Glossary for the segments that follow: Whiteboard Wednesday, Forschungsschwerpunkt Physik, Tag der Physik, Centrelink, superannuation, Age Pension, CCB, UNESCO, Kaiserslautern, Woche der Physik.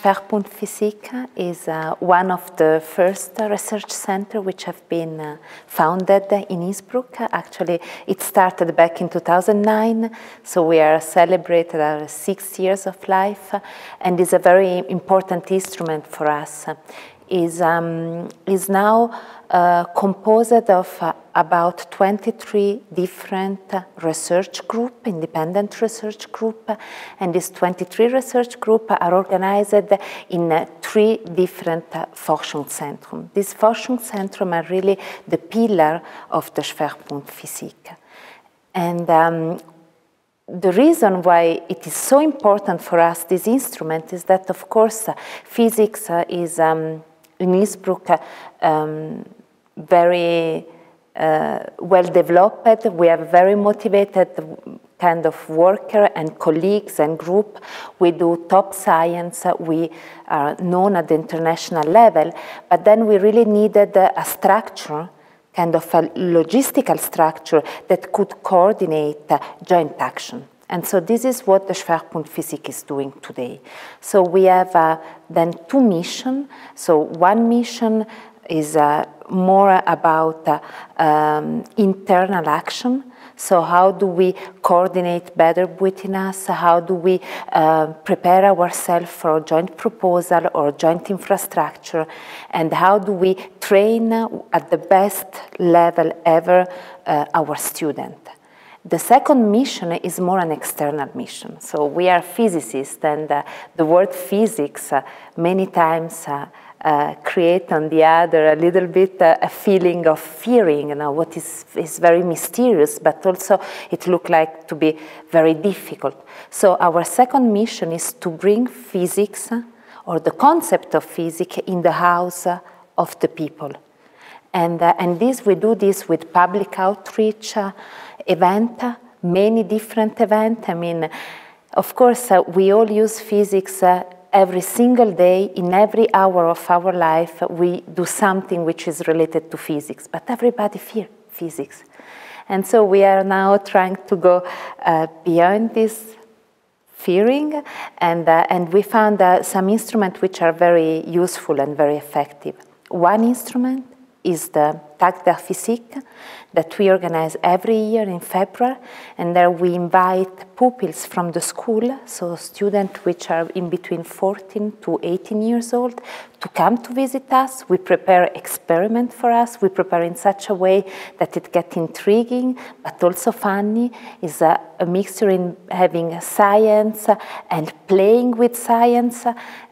Forschungsschwerpunkt Physik is one of the first research centers which have been founded in Innsbruck. Actually, it started back in 2009, so we are celebrating our 6 years of life, and is a very important instrument for us. Is now composed of about 23 different research groups, independent research groups, and these 23 research groups are organized in 3 different Forschungszentren. These Forschungszentren are really the pillar of the Schwerpunkt Physik. And the reason why it is so important for us, this instrument, is that, of course, physics is in Innsbruck very well developed. We have very motivated kind of worker and colleagues and group. We do top science. We are known at the international level, but then we really needed a structure, kind of a logistical structure that could coordinate joint action. And so this is what the Schwerpunkt Physik is doing today. So we have then 2 missions. So one mission is more about internal action. So how do we coordinate better within us? How do we prepare ourselves for a joint proposal or joint infrastructure? And how do we train at the best level ever our students? The second mission is more an external mission. So we are physicists, and the word physics many times create on the other a little bit a feeling of fearing, you know, what is very mysterious, but also it looks like to be very difficult. So our second mission is to bring physics or the concept of physics in the house of the people. And this, we do this with public outreach event, many different events. I mean, of course, we all use physics every single day, in every hour of our life. We do something which is related to physics, but everybody fears physics. And so we are now trying to go beyond this fearing, and we found some instruments which are very useful and very effective. One instrument is the Tag der Physik that we organize every year in February, and there we invite pupils from the school, so students which are in between 14 to 18 years old, to come to visit us. We prepare experiments for us. We prepare in such a way that it gets intriguing but also funny. It's a mixture in having science and playing with science,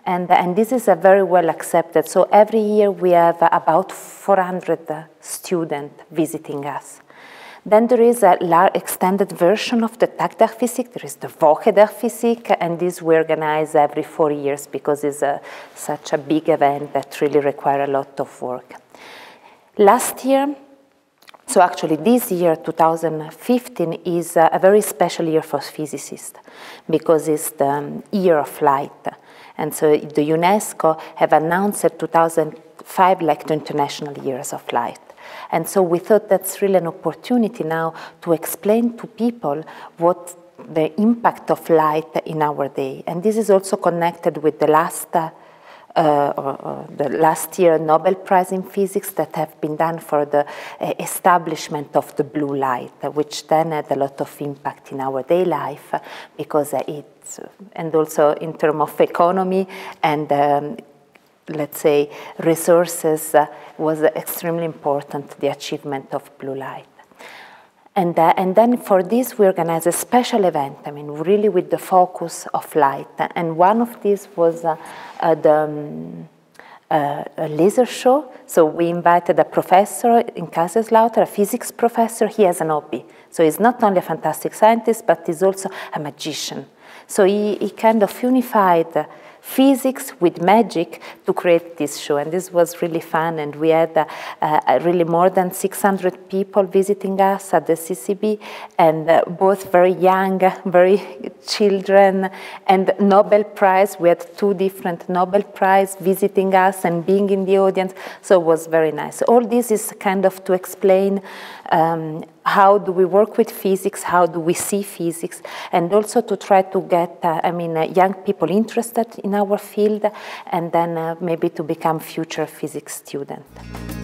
and this is a very well accepted. So every year we have about 400 students visiting us. Then there is a large extended version of the Tag der Physik. There is the Woche der Physik, and this we organize every 4 years because it's such a big event that really requires a lot of work. Last year, so actually this year, 2015, is a very special year for physicists because it's the year of light. And so the UNESCO have announced 2005 like the International Years of Light. And so we thought that's really an opportunity now to explain to people what the impact of light in our day. And this is also connected with the last year Nobel Prize in Physics that have been done for the establishment of the blue light, which then had a lot of impact in our day life, because and also in terms of economy and let's say resources, was extremely important, the achievement of blue light. And then for this we organize a special event, I mean really with the focus of light. And one of these was a laser show. So we invited a professor in Kaiserslautern, a physics professor. He has an hobby. So he's not only a fantastic scientist, but he's also a magician. So he kind of unified physics with magic to create this show, and this was really fun. And we had really more than 600 people visiting us at the CCB, and both very young, very children, and Nobel Prize. We had 2 different Nobel Prize visiting us and being in the audience, so it was very nice. All this is kind of to explain how do we work with physics, how do we see physics, and also to try to get, young people interested in our field, and then maybe to become future physics students.